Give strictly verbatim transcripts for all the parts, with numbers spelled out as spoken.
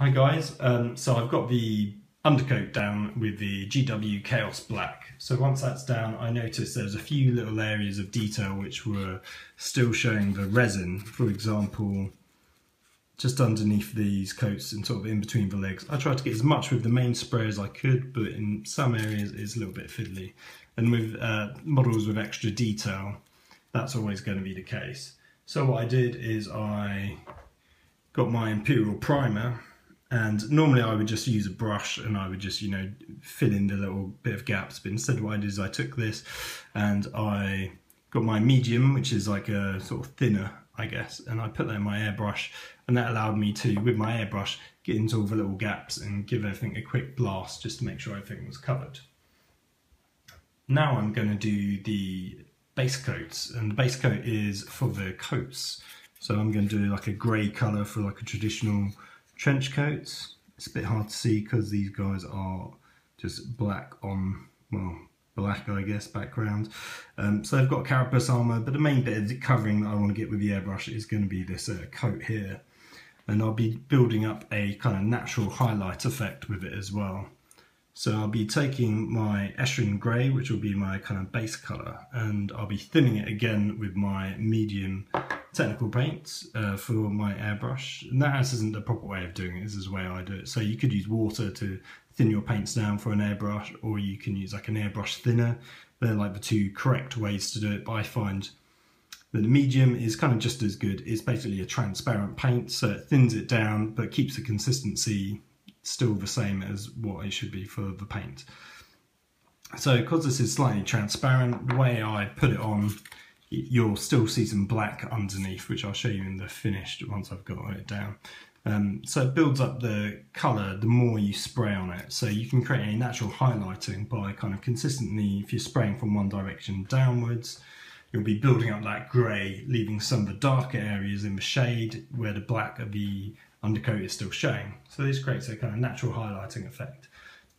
Hi guys, um, so I've got the undercoat down with the G W Chaos Black. So once that's down, I noticed there's a few little areas of detail which were still showing the resin. For example, just underneath these coats and sort of in between the legs. I tried to get as much with the main spray as I could, but in some areas it's a little bit fiddly. And with uh, models with extra detail, that's always going to be the case. So what I did is I got my Imperial Primer, and normally I would just use a brush and I would just, you know, fill in the little bit of gaps. But instead what I did is I took this and I got my medium, which is like a sort of thinner, I guess, and I put that in my airbrush, and that allowed me to, with my airbrush, get into all the little gaps and give everything a quick blast just to make sure everything was covered. Now I'm going to do the base coats, and the base coat is for the coats. So I'm going to do like a grey colour for like a traditional trench coats. It's a bit hard to see because these guys are just black on, well, black I guess, background. Um, so I've got carapace armour, but the main bit of the covering that I want to get with the airbrush is going to be this uh, coat here. And I'll be building up a kind of natural highlight effect with it as well. So I'll be taking my Eshin Grey, which will be my kind of base colour, and I'll be thinning it again with my medium technical paint uh, for my airbrush. And that isn't the proper way of doing it, this is the way I do it. So you could use water to thin your paints down for an airbrush, or you can use like an airbrush thinner. They're like the two correct ways to do it, but I find that the medium is kind of just as good. It's basically a transparent paint, so it thins it down but keeps the consistency still the same as what it should be for the paint. So because this is slightly transparent, the way I put it on, you'll still see some black underneath, which I'll show you in the finished once I've got it down. Um, so it builds up the colour the more you spray on it, so you can create a natural highlighting by kind of consistently, if you're spraying from one direction downwards, you'll be building up that grey, leaving some of the darker areas in the shade where the black of the undercoat is still showing. So this creates a kind of natural highlighting effect.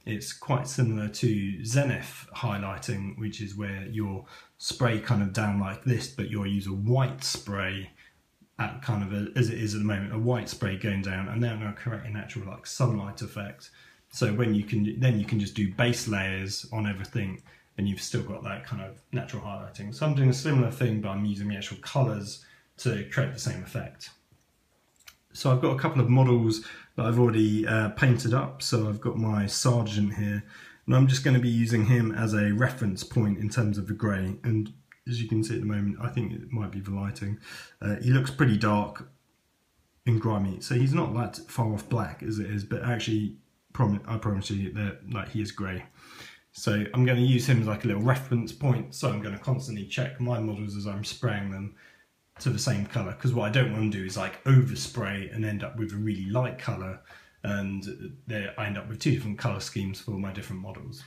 It's quite similar to Zenith highlighting, which is where your spray kind of down like this, but you'll use a white spray at kind of a, as it is at the moment, a white spray going down, and then I'm going to create a natural like sunlight effect. So when you can, then you can just do base layers on everything, and you've still got that kind of natural highlighting. So I'm doing a similar thing, but I'm using the actual colours to create the same effect. So I've got a couple of models that I've already uh, painted up. So I've got my sergeant here, and I'm just going to be using him as a reference point in terms of the grey. And as you can see at the moment, I think it might be the lighting. Uh, he looks pretty dark and grimy, so he's not that far off black as it is, but actually, prom I promise you that like he is grey. So I'm going to use him as like a little reference point. So I'm going to constantly check my models as I'm spraying them to the same colour, because what I don't want to do is like overspray and end up with a really light colour, and there I end up with two different colour schemes for my different models.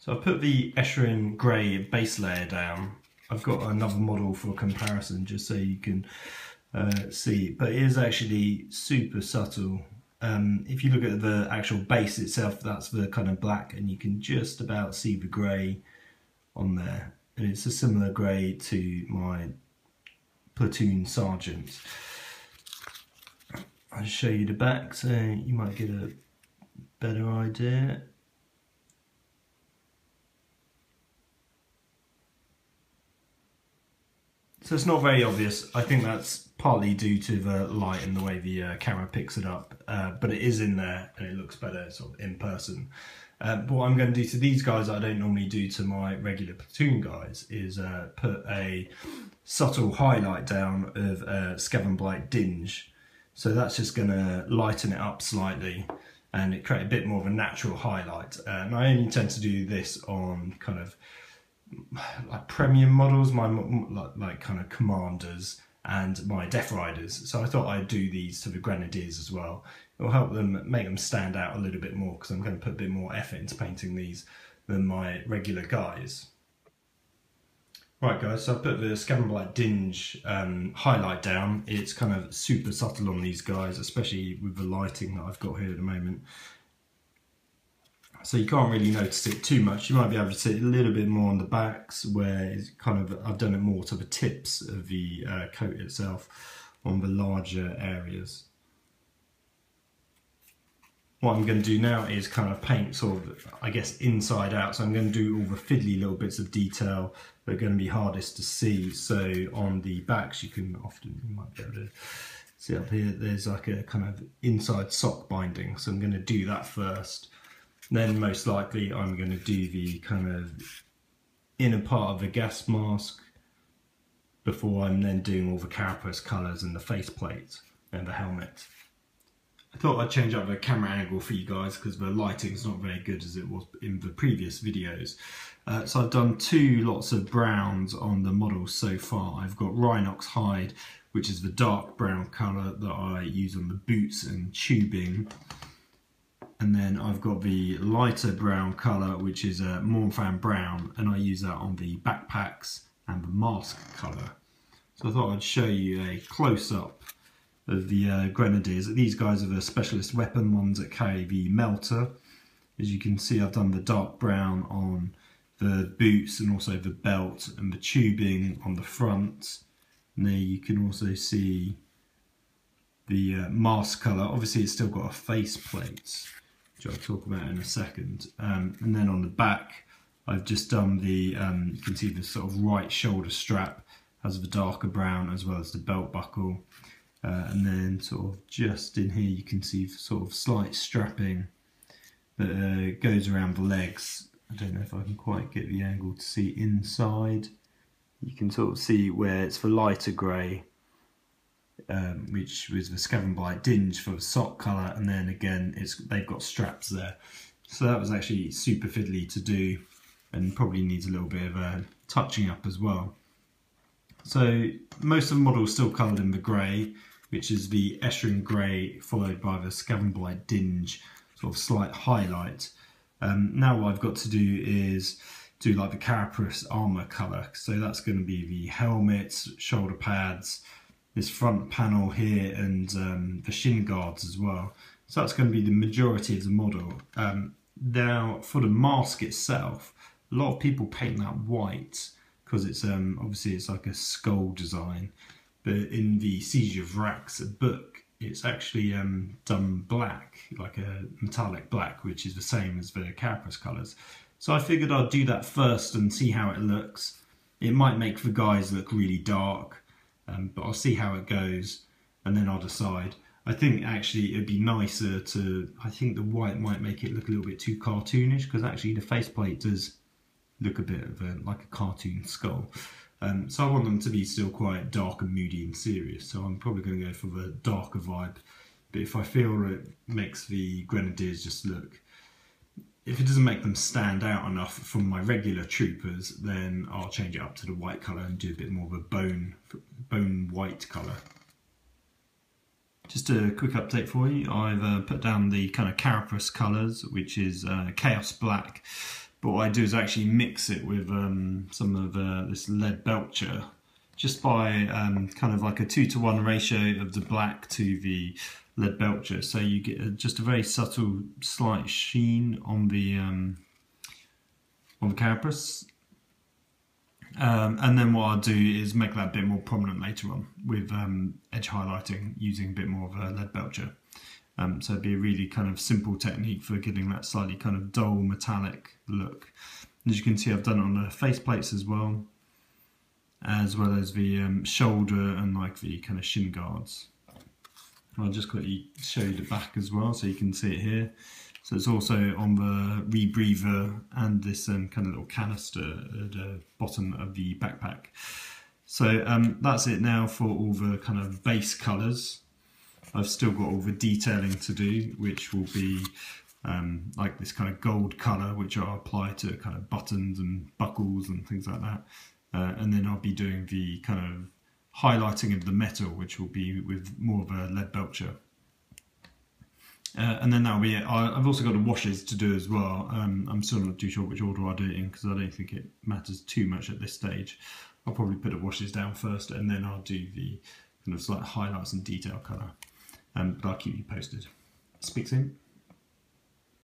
So I've put the Eshin Grey base layer down. I've got another model for comparison just so you can uh, see, but it is actually super subtle. Um, if you look at the actual base itself, that's the kind of black, and you can just about see the grey on there, and it's a similar grey to my platoon sergeant. I'll show you the back so you might get a better idea. So it's not very obvious. I think that's partly due to the light and the way the uh, camera picks it up, uh, but it is in there and it looks better sort of in person. Uh, but what I'm going to do to these guys, I don't normally do to my regular platoon guys, is uh, put a subtle highlight down of uh, Skaven Blight Dinge. So that's just going to lighten it up slightly and it create a bit more of a natural highlight. Uh, and I only tend to do this on kind of like premium models, my like, like kind of commanders and my death riders. So I thought I'd do these to the grenadiers as well. It'll help them, make them stand out a little bit more, because I'm going to put a bit more effort into painting these than my regular guys. Right guys, so I put the Skaven Blight Dinge um, highlight down. It's kind of super subtle on these guys, especially with the lighting that I've got here at the moment. So you can't really notice it too much. You might be able to see it a little bit more on the backs, where it's kind of, I've done it more to the tips of the uh, coat itself on the larger areas. what I'm going to do now is kind of paint sort of, I guess, inside out. So I'm going to do all the fiddly little bits of detail that are going to be hardest to see. So on the backs, you can often, you might be able to see up here, there's like a kind of inside sock binding. So I'm going to do that first. Then most likely I'm going to do the kind of inner part of the gas mask before I'm then doing all the carapace colours and the faceplate and the helmet. I thought I'd change up the camera angle for you guys because the lighting's not very good as it was in the previous videos. Uh, so I've done two lots of browns on the model so far. I've got Rhinox Hide, which is the dark brown colour that I use on the boots and tubing. And then I've got the lighter brown colour, which is a uh, Mournfang Brown, and I use that on the backpacks and the mask colour. So I thought I'd show you a close-up of the uh, Grenadiers. These guys are the specialist weapon ones that carry the melter. As you can see, I've done the dark brown on the boots and also the belt and the tubing on the front. And there you can also see the uh, mask colour. Obviously it's still got a face plate, which I'll talk about in a second. Um, and then on the back, I've just done the, um, you can see the sort of right shoulder strap has the darker brown as well as the belt buckle. Uh, and then sort of just in here, you can see sort of slight strapping that uh, goes around the legs. I don't know if I can quite get the angle to see inside. You can sort of see where it's for lighter grey, Um, which was the Skaven Blight Dinge for the sock colour, and then again it's they've got straps there. So that was actually super fiddly to do and probably needs a little bit of a touching up as well. So most of the model is still coloured in the grey, which is the Eshin Grey followed by the Skaven Blight Dinge sort of slight highlight. Um, now what I've got to do is do like the carapace armour colour, so that's going to be the helmets, shoulder pads, this front panel here, and um, the shin guards as well. So that's going to be the majority of the model. Um, now for the mask itself, a lot of people paint that white because it's um, obviously it's like a skull design, but in the Siege of Rax book it's actually um, done black, like a metallic black, which is the same as the carapace colours. So I figured I'd do that first and see how it looks. It might make the guys look really dark, Um, but I'll see how it goes and then I'll decide. I think actually it'd be nicer to, I think the white might make it look a little bit too cartoonish, because actually the faceplate does look a bit of a, like a cartoon skull. Um, so I want them to be still quite dark and moody and serious, so I'm probably going to go for the darker vibe. But if I feel it makes the Grenadiers just look, if it doesn't make them stand out enough from my regular troopers, then I'll change it up to the white colour and do a bit more of a bone, bone white colour. Just a quick update for you. I've uh, put down the kind of carapace colours, which is uh, Chaos Black. But what I do is actually mix it with um, some of uh, this Lead Belcher, just by um, kind of like a two to one ratio of the black to the Lead Belcher, so you get just a very subtle, slight sheen on the um, on the carapace, um, and then what I'll do is make that a bit more prominent later on with um, edge highlighting using a bit more of a Lead Belcher. Um, so it'd be a really kind of simple technique for getting that slightly kind of dull metallic look. As you can see, I've done it on the face plates as well, as well as the um, shoulder and like the kind of shin guards. I'll just quickly show you the back as well, so you can see it here. So it's also on the rebreather and this um, kind of little canister at the bottom of the backpack. So um, that's it now for all the kind of base colours. I've still got all the detailing to do, which will be um, like this kind of gold colour, which I'll apply to kind of buttons and buckles and things like that. Uh, and then I'll be doing the kind of highlighting of the metal, which will be with more of a Lead Belcher. Uh, and then that'll be it. I've also got the washes to do as well. Um, I'm still not too sure which order I do it in because I don't think it matters too much at this stage. I'll probably put the washes down first and then I'll do the kind of slight highlights and detail colour. Um, but I'll keep you posted. Speak soon.